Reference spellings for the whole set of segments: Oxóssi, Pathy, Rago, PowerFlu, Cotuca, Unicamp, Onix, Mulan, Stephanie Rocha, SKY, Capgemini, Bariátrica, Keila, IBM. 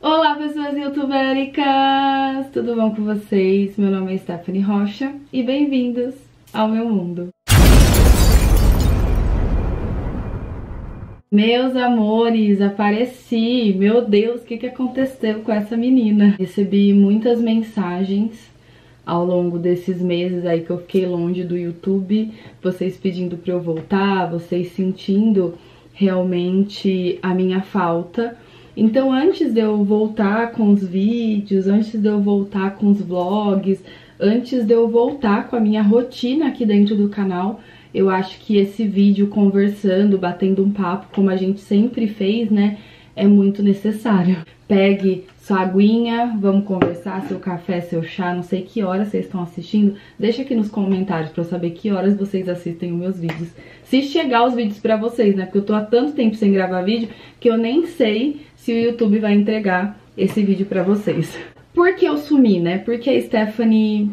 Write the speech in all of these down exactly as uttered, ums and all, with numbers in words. Olá pessoas youtubéricas, tudo bom com vocês? Meu nome é Stephanie Rocha e bem-vindos ao meu mundo. Meus amores, apareci! Meu Deus, o que, que aconteceu com essa menina? Recebi muitas mensagens ao longo desses meses aí que eu fiquei longe do YouTube, vocês pedindo pra eu voltar, vocês sentindo realmente a minha falta. Então antes de eu voltar com os vídeos, antes de eu voltar com os vlogs, antes de eu voltar com a minha rotina aqui dentro do canal, eu acho que esse vídeo conversando, batendo um papo, como a gente sempre fez, né, é muito necessário. Pegue sua aguinha, vamos conversar, seu café, seu chá, não sei que horas vocês estão assistindo, deixa aqui nos comentários pra eu saber que horas vocês assistem os meus vídeos. Se chegar os vídeos pra vocês, né, porque eu tô há tanto tempo sem gravar vídeo que eu nem sei se o YouTube vai entregar esse vídeo pra vocês. Por que eu sumi, né? Porque a Stephanie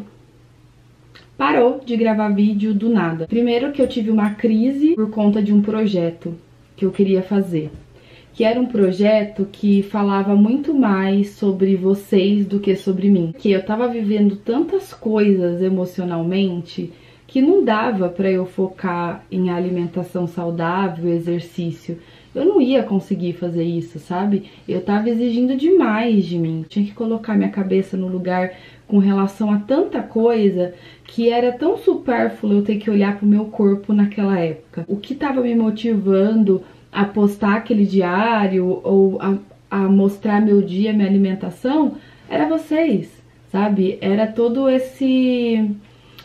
parou de gravar vídeo do nada. Primeiro que eu tive uma crise por conta de um projeto que eu queria fazer, que era um projeto que falava muito mais sobre vocês do que sobre mim. Que eu tava vivendo tantas coisas emocionalmente que não dava pra eu focar em alimentação saudável, exercício. Eu não ia conseguir fazer isso, sabe? Eu tava exigindo demais de mim. Tinha que colocar minha cabeça no lugar com relação a tanta coisa que era tão supérfluo eu ter que olhar pro meu corpo naquela época. O que tava me motivando a postar aquele diário ou a, a mostrar meu dia, minha alimentação, era vocês, sabe? Era todo esse...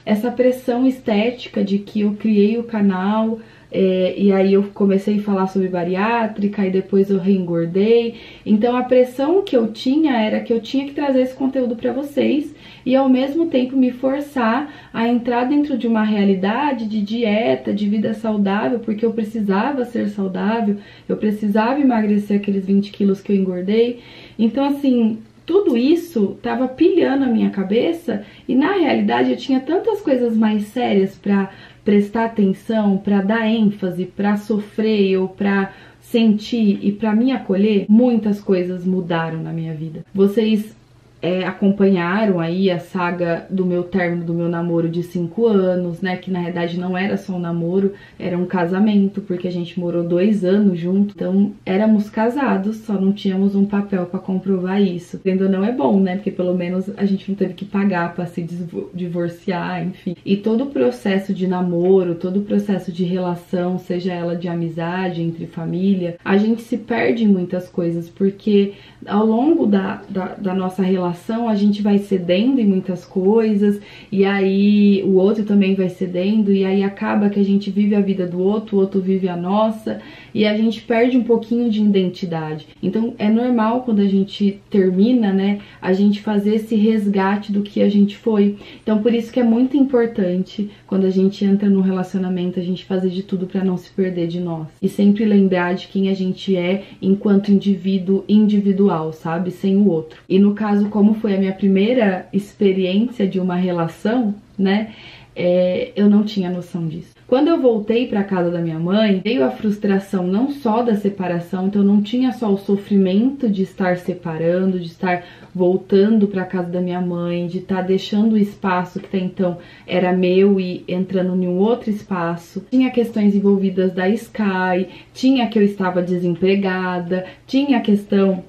essa pressão estética de que eu criei o canal, é, e aí eu comecei a falar sobre bariátrica e depois eu reengordei. Então a pressão que eu tinha era que eu tinha que trazer esse conteúdo pra vocês e ao mesmo tempo me forçar a entrar dentro de uma realidade de dieta, de vida saudável, porque eu precisava ser saudável, eu precisava emagrecer aqueles vinte quilos que eu engordei. Então assim, tudo isso tava pilhando a minha cabeça e na realidade eu tinha tantas coisas mais sérias pra prestar atenção, pra dar ênfase, pra sofrer ou pra sentir e pra me acolher. Muitas coisas mudaram na minha vida. Vocês é, acompanharam aí a saga do meu término do meu namoro de cinco anos, né? Que na realidade não era só um namoro, era um casamento, porque a gente morou dois anos junto. Então éramos casados, só não tínhamos um papel pra comprovar isso. Entendeu? Não é bom, né? Porque pelo menos a gente não teve que pagar pra se divorciar, enfim. E todo o processo de namoro, todo o processo de relação, seja ela de amizade, entre família, a gente se perde em muitas coisas, porque ao longo da, da, da nossa relação a gente vai cedendo em muitas coisas e aí o outro também vai cedendo e aí acaba que a gente vive a vida do outro, o outro vive a nossa e a gente perde um pouquinho de identidade. Então é normal quando a gente termina, né, a gente fazer esse resgate do que a gente foi. Então por isso que é muito importante quando a gente entra num relacionamento a gente fazer de tudo pra não se perder de nós e sempre lembrar de quem a gente é enquanto indivíduo individual, sabe, sem o outro. E no caso, como Como foi a minha primeira experiência de uma relação, né? É, eu não tinha noção disso. Quando eu voltei para casa da minha mãe, veio a frustração não só da separação, então não tinha só o sofrimento de estar separando, de estar voltando para casa da minha mãe, de estar deixando o espaço que até então era meu e entrando em um outro espaço. Tinha questões envolvidas da Sky, tinha que eu estava desempregada, tinha a questão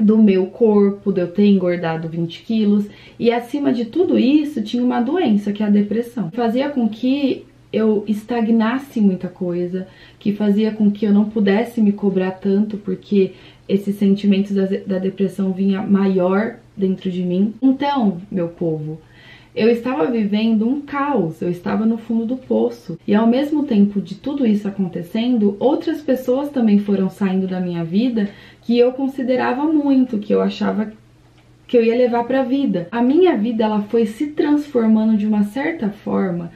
do meu corpo, de eu ter engordado vinte quilos, e acima de tudo isso tinha uma doença, que é a depressão. Fazia com que eu estagnasse muita coisa, que fazia com que eu não pudesse me cobrar tanto, porque esses sentimentos da, da depressão vinha maior dentro de mim. Então, meu povo, eu estava vivendo um caos, eu estava no fundo do poço. E ao mesmo tempo de tudo isso acontecendo, outras pessoas também foram saindo da minha vida que eu considerava muito, que eu achava que eu ia levar para a vida. A minha vida ela foi se transformando de uma certa forma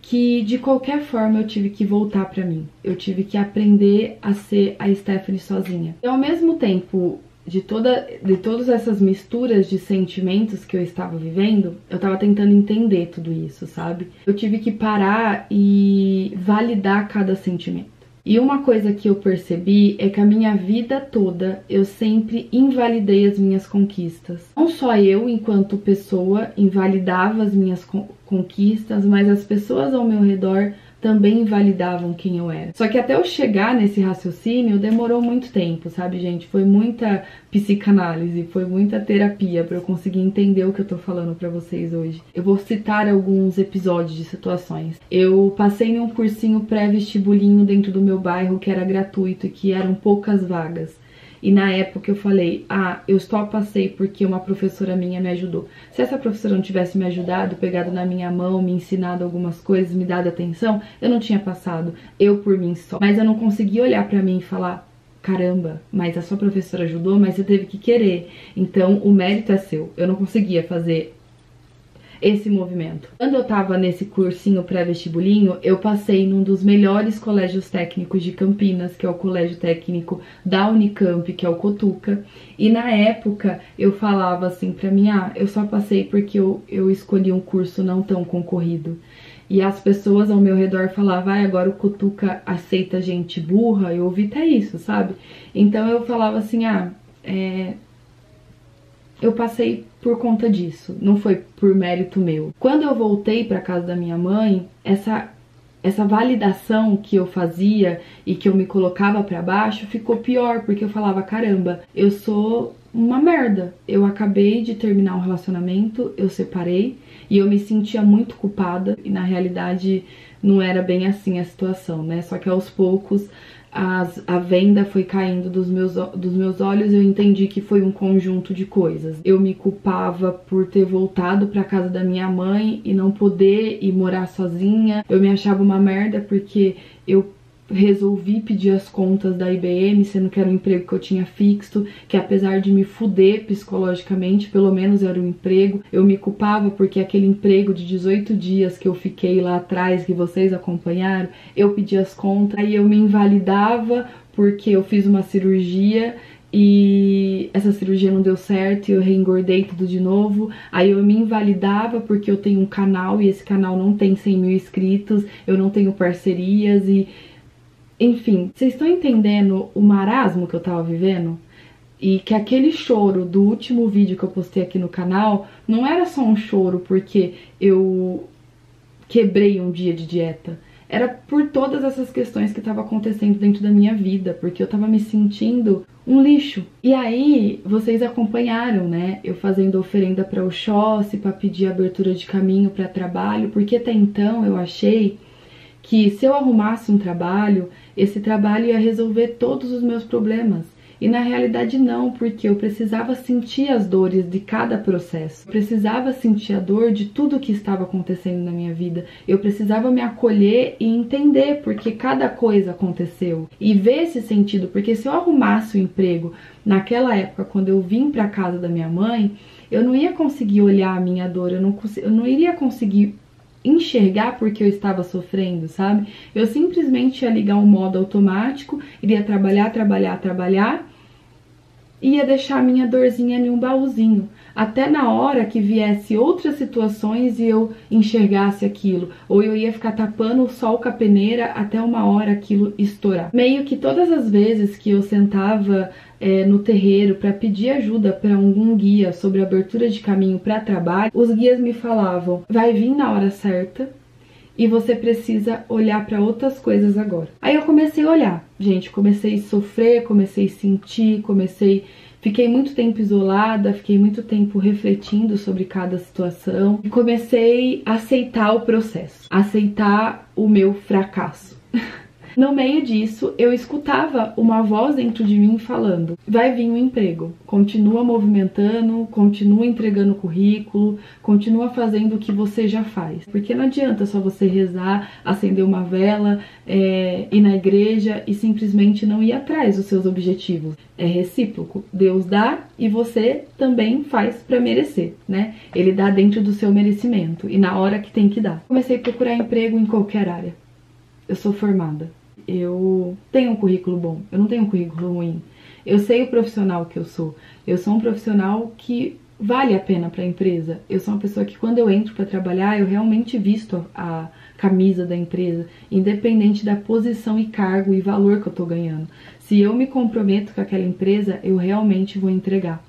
que de qualquer forma eu tive que voltar para mim. Eu tive que aprender a ser a Stephanie sozinha. E ao mesmo tempo De, toda, de todas essas misturas de sentimentos que eu estava vivendo, eu estava tentando entender tudo isso, sabe? Eu tive que parar e validar cada sentimento. E uma coisa que eu percebi é que a minha vida toda eu sempre invalidei as minhas conquistas. Não só eu, enquanto pessoa, invalidava as minhas conquistas, mas as pessoas ao meu redor também invalidavam quem eu era. Só que até eu chegar nesse raciocínio demorou muito tempo, sabe, gente? Foi muita psicanálise, foi muita terapia pra eu conseguir entender o que eu tô falando pra vocês hoje. Eu vou citar alguns episódios de situações. Eu passei em um cursinho pré-vestibulinho dentro do meu bairro que era gratuito e que eram poucas vagas. E na época eu falei, ah, eu só passei porque uma professora minha me ajudou. Se essa professora não tivesse me ajudado, pegado na minha mão, me ensinado algumas coisas, me dado atenção, eu não tinha passado, eu por mim só. Mas eu não conseguia olhar pra mim e falar, caramba, mas a sua professora ajudou, mas você teve que querer. Então o mérito é seu. Eu não conseguia fazer esse movimento. Quando eu tava nesse cursinho pré-vestibulinho, eu passei num dos melhores colégios técnicos de Campinas, que é o colégio técnico da Unicamp, que é o Cotuca, e na época eu falava assim pra mim, ah, eu só passei porque eu, eu escolhi um curso não tão concorrido. E as pessoas ao meu redor falavam, ah, agora o Cotuca aceita gente burra, eu ouvi até isso, sabe? Então eu falava assim, ah, é... eu passei por conta disso, não foi por mérito meu. Quando eu voltei para casa da minha mãe, essa essa validação que eu fazia e que eu me colocava para baixo ficou pior, porque eu falava, caramba, eu sou uma merda. Eu acabei de terminar um relacionamento, eu separei e eu me sentia muito culpada e na realidade não era bem assim a situação, né? Só que aos poucos As, a venda foi caindo dos meus, dos meus olhos e eu entendi que foi um conjunto de coisas. Eu me culpava por ter voltado pra casa da minha mãe e não poder ir morar sozinha. Eu me achava uma merda porque eu resolvi pedir as contas da I B M, sendo que era um emprego que eu tinha fixo, que apesar de me fuder psicologicamente, pelo menos era um emprego. Eu me culpava porque aquele emprego de dezoito dias que eu fiquei lá atrás, que vocês acompanharam, eu pedi as contas, aí eu me invalidava porque eu fiz uma cirurgia e essa cirurgia não deu certo e eu reengordei tudo de novo. Aí eu me invalidava porque eu tenho um canal e esse canal não tem cem mil inscritos, eu não tenho parcerias e... enfim, vocês estão entendendo o marasmo que eu tava vivendo? E que aquele choro do último vídeo que eu postei aqui no canal não era só um choro porque eu quebrei um dia de dieta. Era por todas essas questões que estavam acontecendo dentro da minha vida, porque eu tava me sentindo um lixo. E aí, vocês acompanharam, né? Eu fazendo oferenda pra Oxóssi, pra pedir abertura de caminho pra trabalho, porque até então eu achei que se eu arrumasse um trabalho, esse trabalho ia resolver todos os meus problemas. E na realidade não, porque eu precisava sentir as dores de cada processo. Eu precisava sentir a dor de tudo que estava acontecendo na minha vida. Eu precisava me acolher e entender porque cada coisa aconteceu. E ver esse sentido, porque se eu arrumasse um emprego naquela época, quando eu vim para casa da minha mãe, eu não ia conseguir olhar a minha dor, eu não, eu não iria conseguir enxergar porque eu estava sofrendo, sabe? Eu simplesmente ia ligar um modo automático, iria trabalhar, trabalhar, trabalhar, ia deixar a minha dorzinha em um baúzinho, até na hora que viesse outras situações e eu enxergasse aquilo, ou eu ia ficar tapando o sol com a peneira até uma hora aquilo estourar. Meio que todas as vezes que eu sentava É, no terreiro para pedir ajuda para algum guia sobre abertura de caminho para trabalho, os guias me falavam, vai vir na hora certa e você precisa olhar para outras coisas agora. Aí eu comecei a olhar, gente, comecei a sofrer, comecei a sentir, comecei... Fiquei muito tempo isolada, fiquei muito tempo refletindo sobre cada situação e comecei a aceitar o processo, aceitar o meu fracasso. No meio disso, eu escutava uma voz dentro de mim falando, vai vir um emprego, continua movimentando, continua entregando currículo, continua fazendo o que você já faz. Porque não adianta só você rezar, acender uma vela, é, ir na igreja e simplesmente não ir atrás dos seus objetivos. É recíproco, Deus dá e você também faz pra merecer, né? Ele dá dentro do seu merecimento e na hora que tem que dar. Comecei a procurar emprego em qualquer área. Eu sou formada. Eu tenho um currículo bom, eu não tenho um currículo ruim. Eu sei o profissional que eu sou. Eu sou um profissional que vale a pena para a empresa. Eu sou uma pessoa que, quando eu entro para trabalhar, eu realmente visto a, a camisa da empresa, independente da posição e cargo e valor que eu estou ganhando. Se eu me comprometo com aquela empresa, eu realmente vou entregar.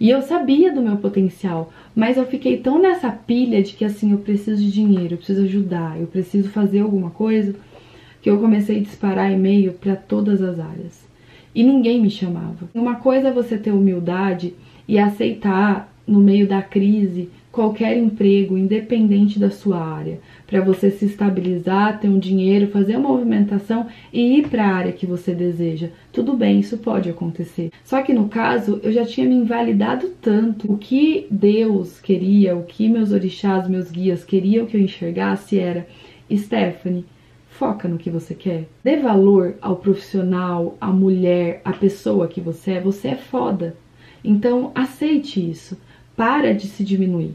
E eu sabia do meu potencial, mas eu fiquei tão nessa pilha de que, assim, eu preciso de dinheiro, eu preciso ajudar, eu preciso fazer alguma coisa, que eu comecei a disparar e-mail para todas as áreas. E ninguém me chamava. Uma coisa é você ter humildade e aceitar, no meio da crise, qualquer emprego, independente da sua área, para você se estabilizar, ter um dinheiro, fazer uma movimentação e ir para a área que você deseja. Tudo bem, isso pode acontecer. Só que no caso, eu já tinha me invalidado tanto. O que Deus queria, o que meus orixás, meus guias queriam que eu enxergasse era: Stephanie, foca no que você quer. Dê valor ao profissional, à mulher, à pessoa que você é. Você é foda. Então, aceite isso. Para de se diminuir.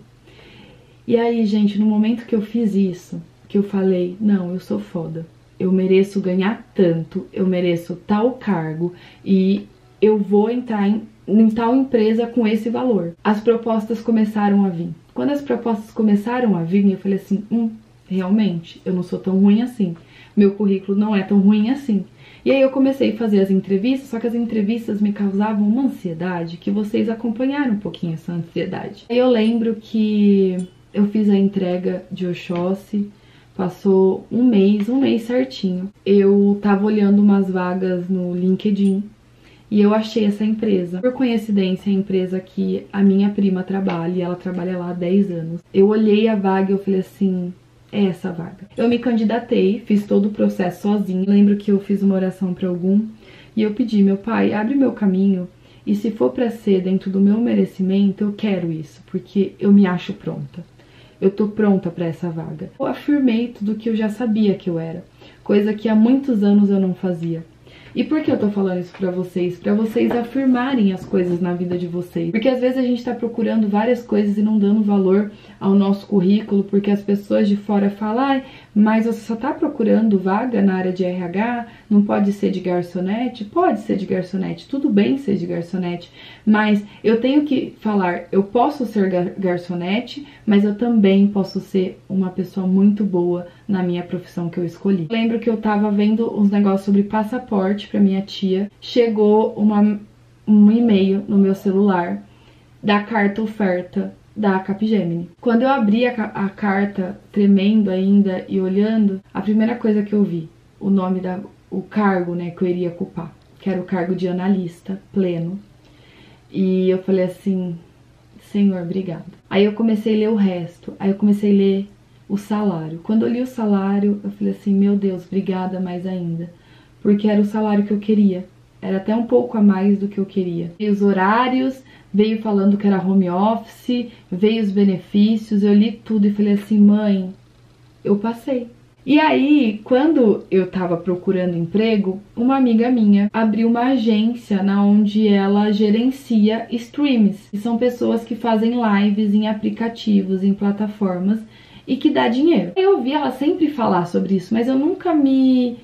E aí, gente, no momento que eu fiz isso, que eu falei, não, eu sou foda, eu mereço ganhar tanto, eu mereço tal cargo e eu vou entrar em, em tal empresa com esse valor. As propostas começaram a vir. Quando as propostas começaram a vir, eu falei assim, hum, realmente, eu não sou tão ruim assim, meu currículo não é tão ruim assim. E aí eu comecei a fazer as entrevistas, só que as entrevistas me causavam uma ansiedade, que vocês acompanharam um pouquinho essa ansiedade. Eu lembro que eu fiz a entrega de Oxóssi, passou um mês, um mês certinho. Eu tava olhando umas vagas no LinkedIn e eu achei essa empresa. Por coincidência, é a empresa que a minha prima trabalha e ela trabalha lá há dez anos. Eu olhei a vaga e eu falei assim, é essa vaga. Eu me candidatei, fiz todo o processo sozinha. Lembro que eu fiz uma oração para algum e eu pedi, meu pai, abre meu caminho e se for pra ser dentro do meu merecimento, eu quero isso, porque eu me acho pronta. Eu tô pronta para essa vaga. Eu afirmei tudo que eu já sabia que eu era, coisa que há muitos anos eu não fazia. E por que eu tô falando isso pra vocês? Pra vocês afirmarem as coisas na vida de vocês. Porque às vezes a gente tá procurando várias coisas e não dando valor ao nosso currículo, porque as pessoas de fora falam, ai, mas você só tá procurando vaga na área de R H, não pode ser de garçonete? Pode ser de garçonete, tudo bem ser de garçonete, mas eu tenho que falar, eu posso ser gar garçonete, mas eu também posso ser uma pessoa muito boa na minha profissão que eu escolhi. Eu lembro que eu tava vendo uns negócios sobre passaporte para minha tia, chegou uma, um e-mail no meu celular da carta oferta da Capgemini. Quando eu abri a, a carta, tremendo ainda e olhando, a primeira coisa que eu vi, o nome da, o cargo, né, que eu iria ocupar, que era o cargo de analista pleno, e eu falei assim, Senhor, obrigada. Aí eu comecei a ler o resto, aí eu comecei a ler o salário. Quando eu li o salário, eu falei assim, meu Deus, obrigada mais ainda, porque era o salário que eu queria, era até um pouco a mais do que eu queria. E os horários, veio falando que era home office, veio os benefícios, eu li tudo e falei assim, mãe, eu passei. E aí, quando eu tava procurando emprego, uma amiga minha abriu uma agência na onde ela gerencia streams, que são pessoas que fazem lives em aplicativos, em plataformas, e que dá dinheiro. Eu ouvi ela sempre falar sobre isso, mas eu nunca me...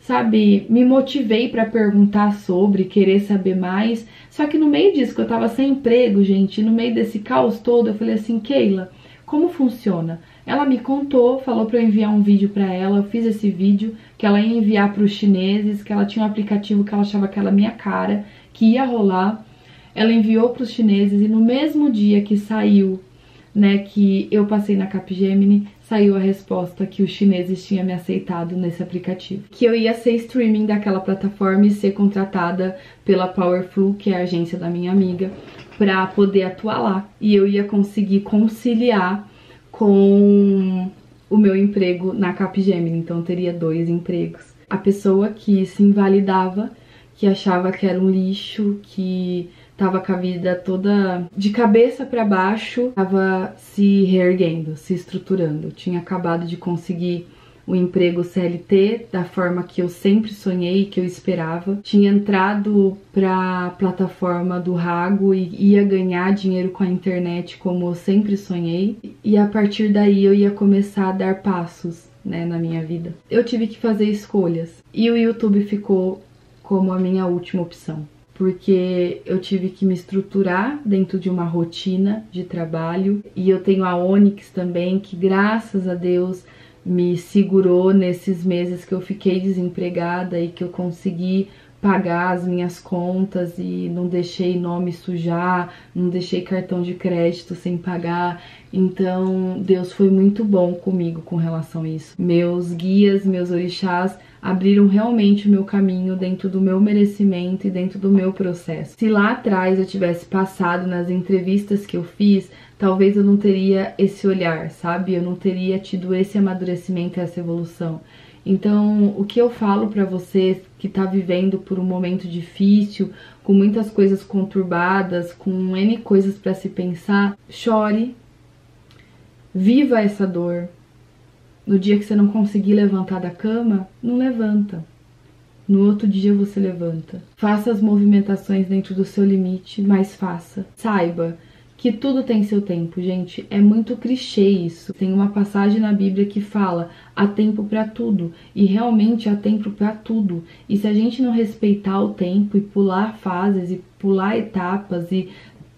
sabe, me motivei para perguntar sobre, querer saber mais. Só que no meio disso, que eu tava sem emprego, gente, no meio desse caos todo, eu falei assim, Keila, como funciona? Ela me contou, falou para eu enviar um vídeo para ela, eu fiz esse vídeo, que ela ia enviar para os chineses, que ela tinha um aplicativo que ela achava que era minha cara, que ia rolar. Ela enviou para os chineses e no mesmo dia que saiu, né, que eu passei na Capgemini, saiu a resposta que os chineses tinham me aceitado nesse aplicativo. Que eu ia ser streaming daquela plataforma e ser contratada pela PowerFlu, que é a agência da minha amiga, para poder atuar lá. E eu ia conseguir conciliar com o meu emprego na Capgemini, então eu teria dois empregos. A pessoa que se invalidava, que achava que era um lixo, que tava com a vida toda de cabeça para baixo, tava se reerguendo, se estruturando. Eu tinha acabado de conseguir o emprego C L T da forma que eu sempre sonhei, que eu esperava. Tinha entrado pra plataforma do Rago e ia ganhar dinheiro com a internet como eu sempre sonhei. E a partir daí eu ia começar a dar passos, né, na minha vida. Eu tive que fazer escolhas e o YouTube ficou como a minha última opção. porque eu tive que me estruturar dentro de uma rotina de trabalho. E eu tenho a Onix também, que graças a Deus me segurou nesses meses que eu fiquei desempregada e que eu consegui pagar as minhas contas e não deixei nome sujar, não deixei cartão de crédito sem pagar. Então Deus foi muito bom comigo com relação a isso. Meus guias, meus orixás abriram realmente o meu caminho dentro do meu merecimento e dentro do meu processo. Se lá atrás eu tivesse passado nas entrevistas que eu fiz, talvez eu não teria esse olhar, sabe? Eu não teria tido esse amadurecimento e essa evolução. Então, o que eu falo pra você que tá vivendo por um momento difícil, com muitas coisas conturbadas, com N coisas pra se pensar, chore, viva essa dor. No dia que você não conseguir levantar da cama, não levanta. No outro dia você levanta. Faça as movimentações dentro do seu limite, mas faça. Saiba que tudo tem seu tempo, gente. É muito clichê isso. Tem uma passagem na Bíblia que fala: há tempo para tudo. E realmente há tempo para tudo. E se a gente não respeitar o tempo e pular fases e pular etapas e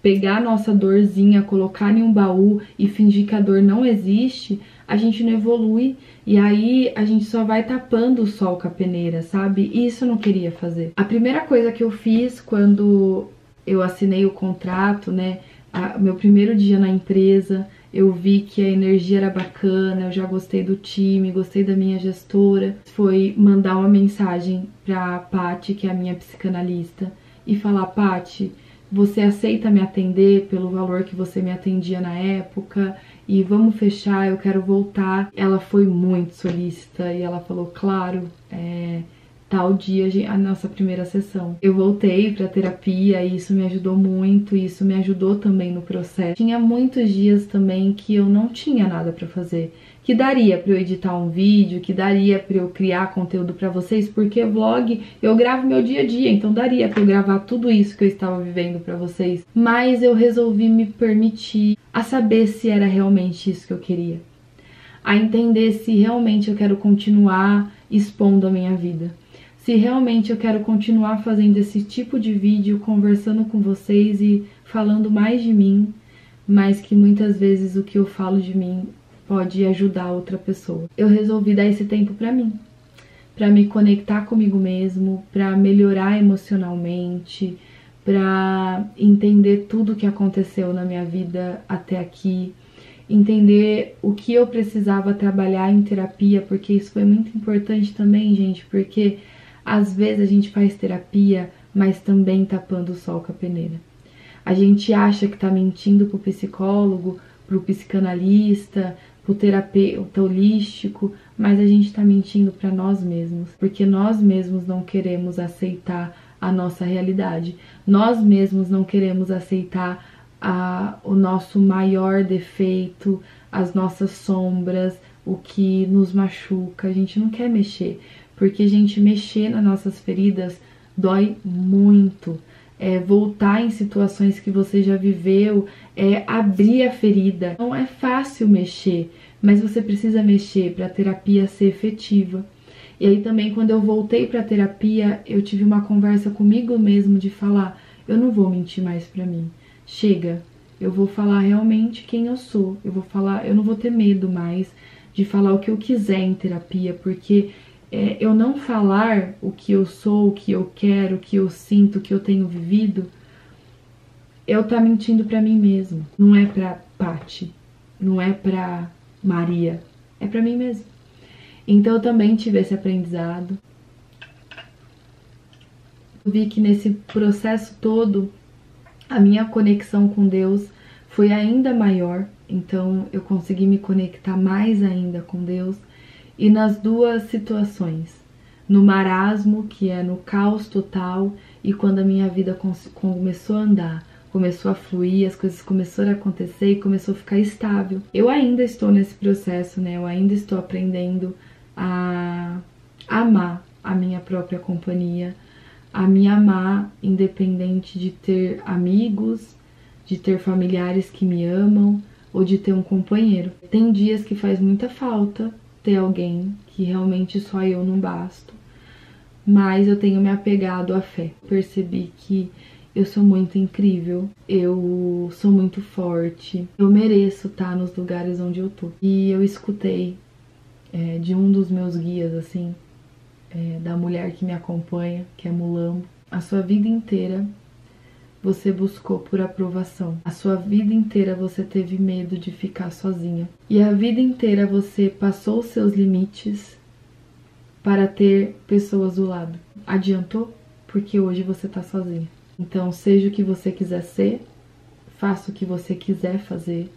pegar a nossa dorzinha, colocar em um baú e fingir que a dor não existe, a gente não evolui, e aí a gente só vai tapando o sol com a peneira, sabe? E isso eu não queria fazer. A primeira coisa que eu fiz quando eu assinei o contrato, né, a, meu primeiro dia na empresa, eu vi que a energia era bacana, eu já gostei do time, gostei da minha gestora, foi mandar uma mensagem pra Pathy, que é a minha psicanalista, e falar: Pathy, você aceita me atender pelo valor que você me atendia na época? E vamos fechar, eu quero voltar. Ela foi muito solícita e ela falou: claro, é, tal dia a nossa primeira sessão. Eu voltei pra terapia e isso me ajudou muito, e isso me ajudou também no processo. Tinha muitos dias também que eu não tinha nada pra fazer, que daria pra eu editar um vídeo, que daria pra eu criar conteúdo pra vocês, porque vlog eu gravo meu dia a dia, então daria pra eu gravar tudo isso que eu estava vivendo pra vocês. Mas eu resolvi me permitir a saber se era realmente isso que eu queria, a entender se realmente eu quero continuar expondo a minha vida, se realmente eu quero continuar fazendo esse tipo de vídeo, conversando com vocês e falando mais de mim, mas que muitas vezes o que eu falo de mim pode ajudar outra pessoa. Eu resolvi dar esse tempo pra mim, pra me conectar comigo mesmo, pra melhorar emocionalmente, pra entender tudo o que aconteceu na minha vida até aqui, entender o que eu precisava trabalhar em terapia, porque isso foi muito importante também, gente, porque às vezes a gente faz terapia, mas também tapando o sol com a peneira. A gente acha que tá mentindo pro psicólogo, pro psicanalista, o terapeuta holístico, mas a gente tá mentindo para nós mesmos, porque nós mesmos não queremos aceitar a nossa realidade, nós mesmos não queremos aceitar a, o nosso maior defeito, as nossas sombras, o que nos machuca. A gente não quer mexer, porque a gente mexer nas nossas feridas dói muito. É voltar em situações que você já viveu, é abrir a ferida. Não é fácil mexer, mas você precisa mexer para a terapia ser efetiva. E aí também, quando eu voltei para a terapia, eu tive uma conversa comigo mesmo de falar: eu não vou mentir mais para mim, chega, eu vou falar realmente quem eu sou, eu vou falar, eu não vou ter medo mais de falar o que eu quiser em terapia, porque É, eu não falar o que eu sou, o que eu quero, o que eu sinto, o que eu tenho vivido, eu tá mentindo pra mim mesmo. Não é pra Pathy, não é pra Maria, é pra mim mesmo. Então eu também tive esse aprendizado. Eu vi que nesse processo todo, a minha conexão com Deus foi ainda maior, então eu consegui me conectar mais ainda com Deus. E nas duas situações, no marasmo, que é no caos total, e quando a minha vida começou a andar, começou a fluir, as coisas começaram a acontecer e começou a ficar estável. Eu ainda estou nesse processo, né? Eu ainda estou aprendendo a amar a minha própria companhia, a me amar independente de ter amigos, de ter familiares que me amam ou de ter um companheiro. Tem dias que faz muita falta ter alguém, que realmente só eu não basto, mas eu tenho me apegado à fé. Percebi que eu sou muito incrível, eu sou muito forte, eu mereço estar nos lugares onde eu tô. E eu escutei é, de um dos meus guias, assim, é, da mulher que me acompanha, que é Mulan: a sua vida inteira você buscou por aprovação, a sua vida inteira você teve medo de ficar sozinha, e a vida inteira você passou os seus limites para ter pessoas do lado. Adiantou? Porque hoje você tá sozinha. Então, seja o que você quiser ser, faça o que você quiser fazer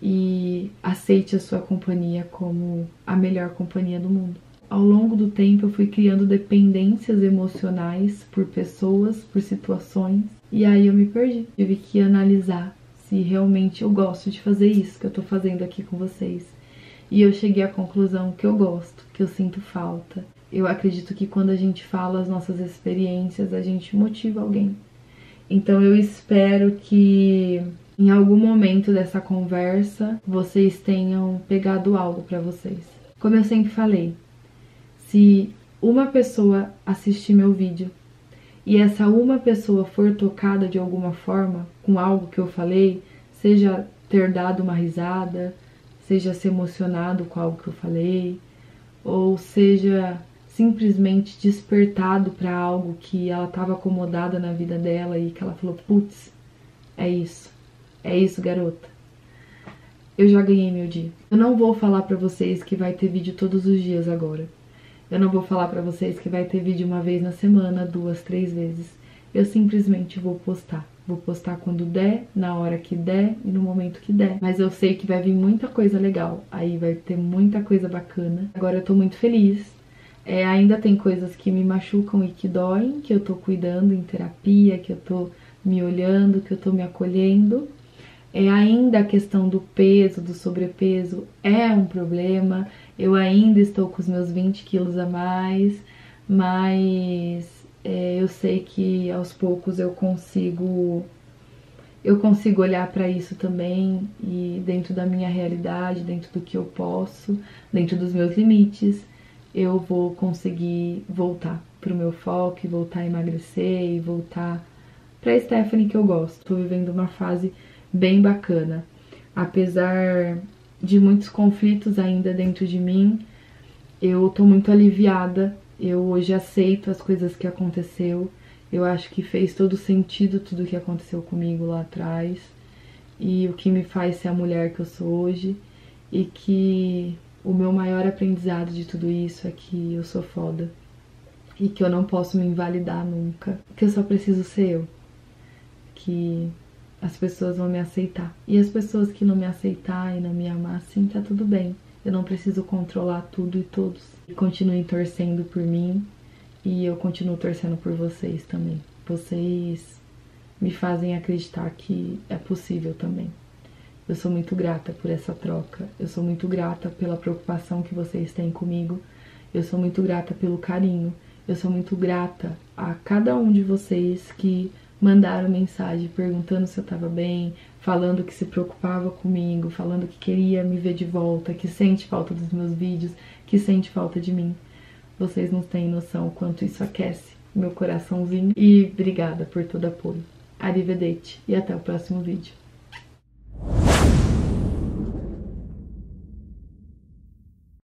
e aceite a sua companhia como a melhor companhia do mundo. Ao longo do tempo, eu fui criando dependências emocionais por pessoas, por situações, e aí eu me perdi. Tive que analisar se realmente eu gosto de fazer isso que eu tô fazendo aqui com vocês. E eu cheguei à conclusão que eu gosto, que eu sinto falta. Eu acredito que quando a gente fala as nossas experiências, a gente motiva alguém. Então eu espero que em algum momento dessa conversa, vocês tenham pegado algo para vocês. Como eu sempre falei, se uma pessoa assistir meu vídeo e essa uma pessoa for tocada de alguma forma com algo que eu falei, seja ter dado uma risada, seja se emocionado com algo que eu falei, ou seja simplesmente despertado para algo que ela estava acomodada na vida dela e que ela falou: putz, é isso, é isso, garota, eu já ganhei meu dia. Eu não vou falar para vocês que vai ter vídeo todos os dias agora, eu não vou falar para vocês que vai ter vídeo uma vez na semana, duas, três vezes, eu simplesmente vou postar, vou postar quando der, na hora que der e no momento que der, mas eu sei que vai vir muita coisa legal, aí vai ter muita coisa bacana. Agora eu tô muito feliz. É, ainda tem coisas que me machucam e que doem, que eu tô cuidando em terapia, que eu tô me olhando, que eu tô me acolhendo. É, ainda a questão do peso, do sobrepeso é um problema. Eu ainda estou com os meus vinte quilos a mais, mas é, eu sei que aos poucos eu consigo, eu consigo olhar para isso também, e dentro da minha realidade, dentro do que eu posso, dentro dos meus limites, eu vou conseguir voltar pro meu foco, e voltar a emagrecer e voltar pra Stephanie que eu gosto. Tô vivendo uma fase bem bacana, apesar de muitos conflitos ainda dentro de mim. Eu tô muito aliviada, eu hoje aceito as coisas que aconteceu, eu acho que fez todo sentido tudo que aconteceu comigo lá atrás, e o que me faz ser a mulher que eu sou hoje, e que o meu maior aprendizado de tudo isso é que eu sou foda e que eu não posso me invalidar nunca, que eu só preciso ser eu, que as pessoas vão me aceitar. E as pessoas que não me aceitar e não me amar, sim, tá tudo bem. Eu não preciso controlar tudo e todos. Continuem torcendo por mim e eu continuo torcendo por vocês também. Vocês me fazem acreditar que é possível também. Eu sou muito grata por essa troca, eu sou muito grata pela preocupação que vocês têm comigo, eu sou muito grata pelo carinho, eu sou muito grata a cada um de vocês que mandaram mensagem perguntando se eu tava bem, falando que se preocupava comigo, falando que queria me ver de volta, que sente falta dos meus vídeos, que sente falta de mim. Vocês não têm noção o quanto isso aquece meu coraçãozinho, e obrigada por todo apoio. Arrivederci e até o próximo vídeo.